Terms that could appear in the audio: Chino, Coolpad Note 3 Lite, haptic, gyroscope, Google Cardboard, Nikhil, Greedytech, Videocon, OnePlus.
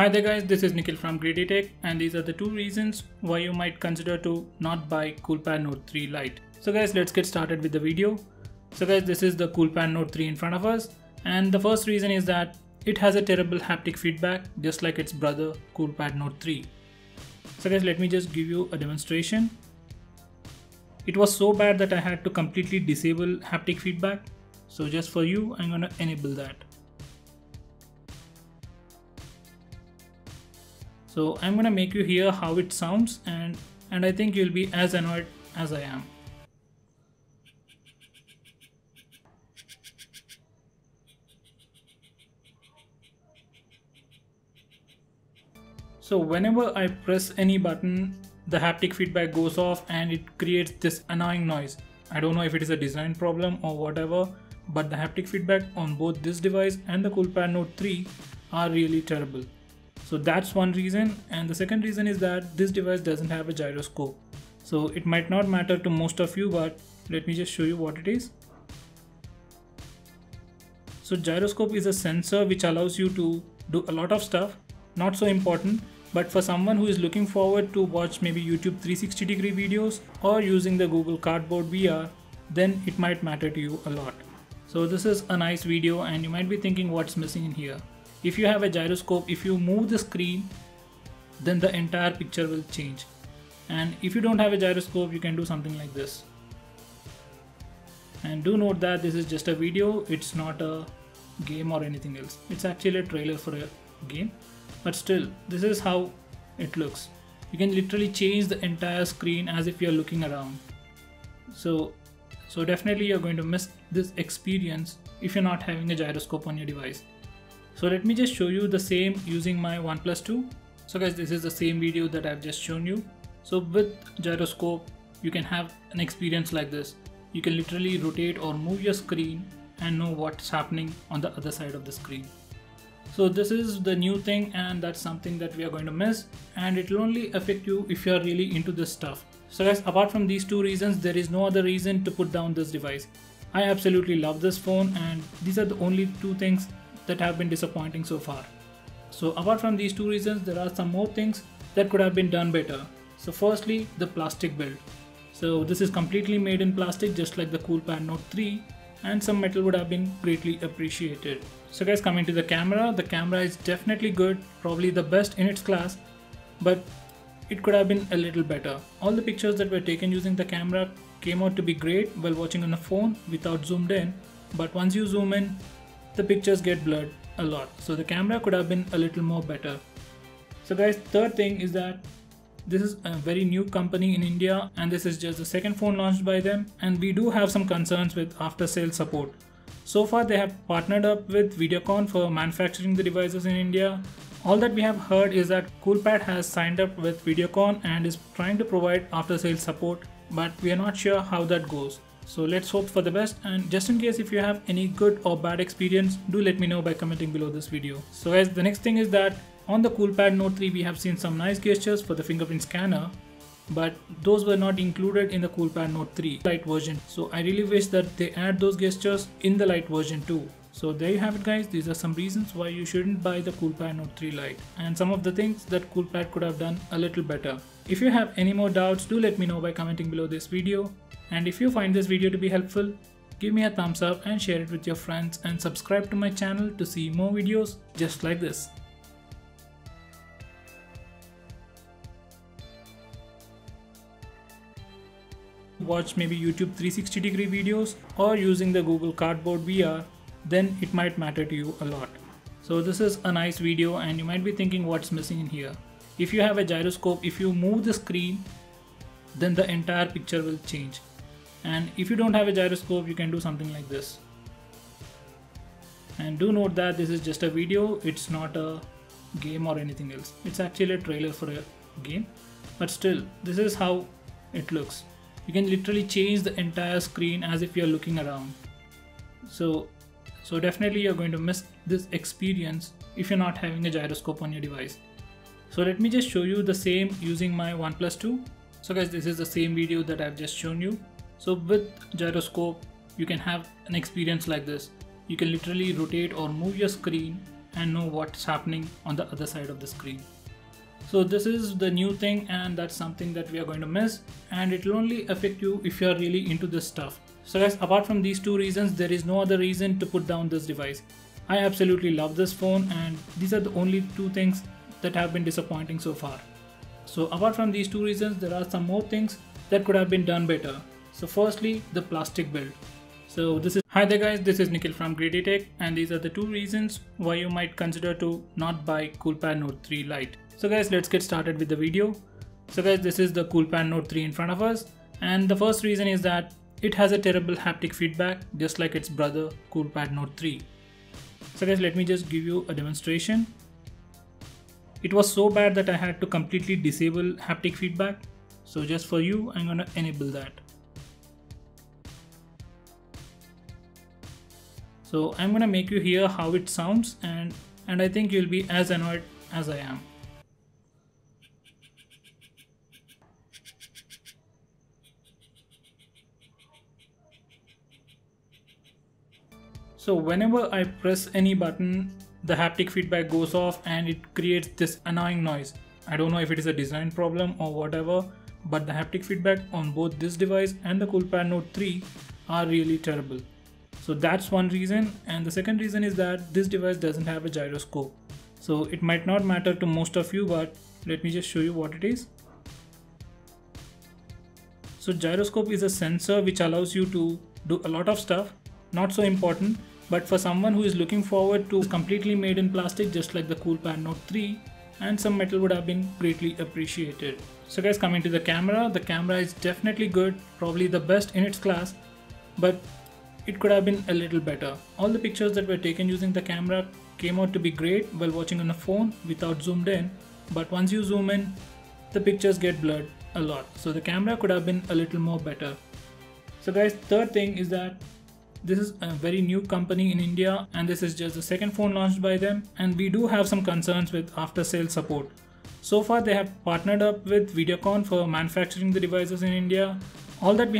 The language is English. Hi there guys, this is Nikhil from Greedytech, and these are the two reasons why you might consider to not buy Coolpad Note 3 Lite. So guys, let's get started with the video. So guys, this is the Coolpad Note 3 in front of us, and the first reason is that it has a terrible haptic feedback just like its brother Coolpad Note 3. So guys, let me just give you a demonstration. It was so bad that I had to completely disable haptic feedback. So just for you, I'm gonna enable that. So I'm gonna make you hear how it sounds, and I think you'll be as annoyed as I am. So whenever I press any button, the haptic feedback goes off and it creates this annoying noise. I don't know if it is a design problem or whatever, but the haptic feedback on both this device and the Coolpad Note 3 are really terrible. So that's one reason, and the second reason is that this device doesn't have a gyroscope. So it might not matter to most of you, but let me just show you what it is. So gyroscope is a sensor which allows you to do a lot of stuff, not so important, but for someone who is looking forward to watch maybe YouTube 360-degree videos or using the Google Cardboard VR, then it might matter to you a lot. So this is a nice video, and you might be thinking what's missing in here. If you have a gyroscope, if you move the screen, then the entire picture will change. And if you don't have a gyroscope, you can do something like this. And do note that this is just a video, it's not a game or anything else. It's actually a trailer for a game, but still, this is how it looks. You can literally change the entire screen as if you're looking around. So definitely you're going to miss this experience if you're not having a gyroscope on your device. So let me just show you the same using my OnePlus 2. So guys, this is the same video that I've just shown you. So with gyroscope, you can have an experience like this. You can literally rotate or move your screen and know what's happening on the other side of the screen. So this is the new thing, and that's something that we are going to miss, and it will only affect you if you are really into this stuff. So guys, apart from these two reasons, there is no other reason to put down this device. I absolutely love this phone, and these are the only two things that have been disappointing so far. So apart from these two reasons, there are some more things that could have been done better. So firstly, the plastic build. So this is completely made in plastic, just like the Coolpad Note 3, and some metal would have been greatly appreciated. So guys, coming to the camera is definitely good, probably the best in its class, but it could have been a little better. All the pictures that were taken using the camera came out to be great while watching on a phone without zoomed in, but once you zoom in, the pictures get blurred a lot. So the camera could have been a little more better. So guys, third thing is that this is a very new company in India, and this is just the second phone launched by them, and we do have some concerns with after sales support. So far they have partnered up with Videocon for manufacturing the devices in India. All that we have heard is that Coolpad has signed up with Videocon and is trying to provide after sales support, but we are not sure how that goes. So let's hope for the best, and just in case if you have any good or bad experience, do let me know by commenting below this video. So guys, the next thing is that on the Coolpad Note 3 we have seen some nice gestures for the fingerprint scanner, but those were not included in the Coolpad Note 3 Lite version. So I really wish that they add those gestures in the Lite version too. So there you have it guys, these are some reasons why you shouldn't buy the Coolpad Note 3 Lite, and some of the things that Coolpad could have done a little better. If you have any more doubts, do let me know by commenting below this video. And if you find this video to be helpful, give me a thumbs up and share it with your friends, and subscribe to my channel to see more videos just like this. Watch maybe YouTube 360-degree videos or using the Google Cardboard VR, then it might matter to you a lot. So this is a nice video, and you might be thinking what's missing in here. If you have a gyroscope, if you move the screen, then the entire picture will change. And if you don't have a gyroscope, you can do something like this. And do note that this is just a video, it's not a game or anything else. It's actually a trailer for a game, but still, this is how it looks. You can literally change the entire screen as if you're looking around. So definitely you're going to miss this experience if you're not having a gyroscope on your device. So let me just show you the same using my OnePlus 2. So guys, this is the same video that I've just shown you. So with gyroscope, you can have an experience like this. You can literally rotate or move your screen and know what's happening on the other side of the screen. So this is the new thing, and that's something that we are going to miss, and it will only affect you if you are really into this stuff. So guys, apart from these two reasons, there is no other reason to put down this device. I absolutely love this phone, and these are the only two things that have been disappointing so far. So apart from these two reasons, there are some more things that could have been done better. So firstly, the plastic build. Hi there guys, this is Nikhil from Greedytech, and these are the two reasons why you might consider to not buy Coolpad Note 3 Lite. So guys, let's get started with the video. So guys, this is the Coolpad Note 3 in front of us, and the first reason is that it has a terrible haptic feedback, just like its brother Coolpad Note 3. So guys, let me just give you a demonstration. It was so bad that I had to completely disable haptic feedback. So just for you, I'm gonna enable that. So I'm gonna make you hear how it sounds, and I think you'll be as annoyed as I am. So whenever I press any button, the haptic feedback goes off and it creates this annoying noise. I don't know if it is a design problem or whatever, but the haptic feedback on both this device and the Coolpad Note 3 are really terrible. So that's one reason, and the second reason is that this device doesn't have a gyroscope. So it might not matter to most of you, but let me just show you what it is. So gyroscope is a sensor which allows you to do a lot of stuff, not so important, but for someone who is looking forward to completely made in plastic just like the Coolpad Note 3, and some metal would have been greatly appreciated. So guys, coming to the camera is definitely good, probably the best in its class, but it could have been a little better. All the pictures that were taken using the camera came out to be great while watching on a phone without zoomed in, but once you zoom in, the pictures get blurred a lot. So the camera could have been a little more better. So guys, third thing is that this is a very new company in India, and this is just the second phone launched by them, and we do have some concerns with after sales support. So far they have partnered up with Videocon for manufacturing the devices in India. All that we